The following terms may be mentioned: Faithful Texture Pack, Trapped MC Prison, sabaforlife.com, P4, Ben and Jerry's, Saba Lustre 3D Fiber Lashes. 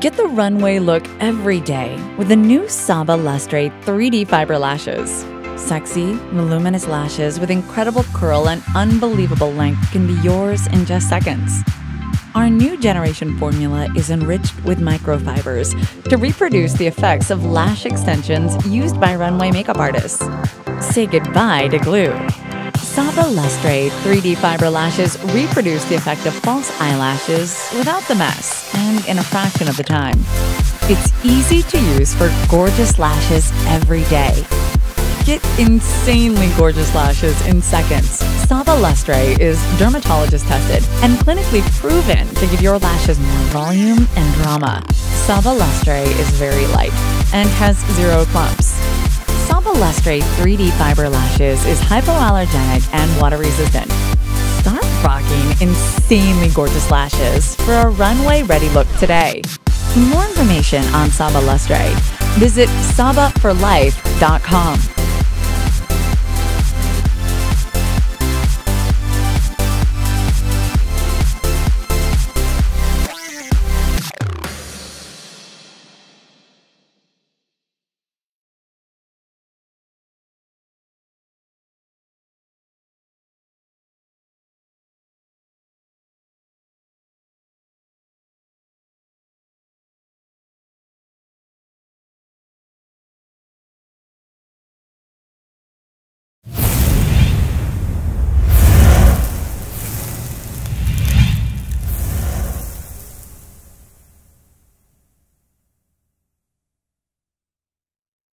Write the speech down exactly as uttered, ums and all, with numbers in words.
Get the runway look every day with the new Saba Lustre three D Fiber Lashes. Sexy, voluminous lashes with incredible curl and unbelievable length can be yours in just seconds. Our new generation formula is enriched with microfibers to reproduce the effects of lash extensions used by runway makeup artists. Say goodbye to glue. Saba Lustre three D Fiber Lashes reproduce the effect of false eyelashes without the mess and in a fraction of the time. It's easy to use for gorgeous lashes every day. Get insanely gorgeous lashes in seconds. Saba Lustre is dermatologist tested and clinically proven to give your lashes more volume and drama. Saba Lustre is very light and has zero clumps. Saba Lustre three D Fiber Lashes is hypoallergenic and water resistant. Start rocking insanely gorgeous lashes for a runway ready look today. For more information on Saba Lustre, visit saba for life dot com.